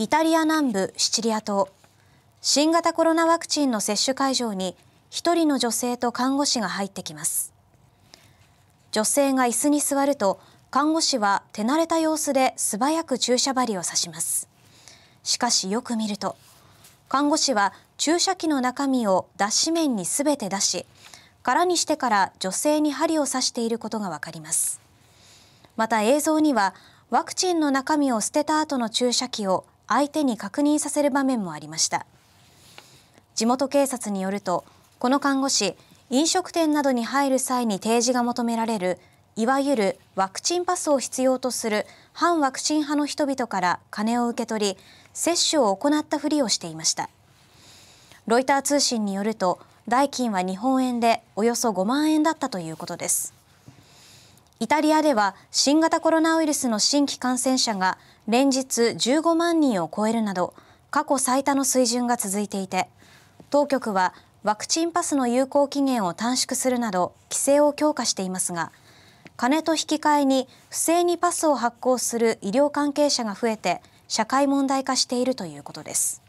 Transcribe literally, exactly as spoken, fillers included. イタリア南部シチリア島、新型コロナワクチンの接種会場に一人の女性と看護師が入ってきます。女性が椅子に座ると、看護師は手慣れた様子で素早く注射針を刺します。しかしよく見ると、看護師は注射器の中身を脱脂面にすべて出し、空にしてから女性に針を刺していることがわかります。また映像には、ワクチンの中身を捨てた後の注射器を相手に確認させる場面もありました。地元警察によると、この看護師、飲食店などに入る際に提示が求められる、いわゆるワクチンパスを必要とする反ワクチン派の人々から金を受け取り、接種を行ったふりをしていました。ロイター通信によると、代金は日本円でおよそごまんえんだったということです。イタリアでは新型コロナウイルスの新規感染者が連日じゅうごまんにんを超えるなど、過去最多の水準が続いていて、当局はワクチンパスの有効期限を短縮するなど規制を強化していますが、金と引き換えに不正にパスを発行する医療関係者が増えて社会問題化しているということです。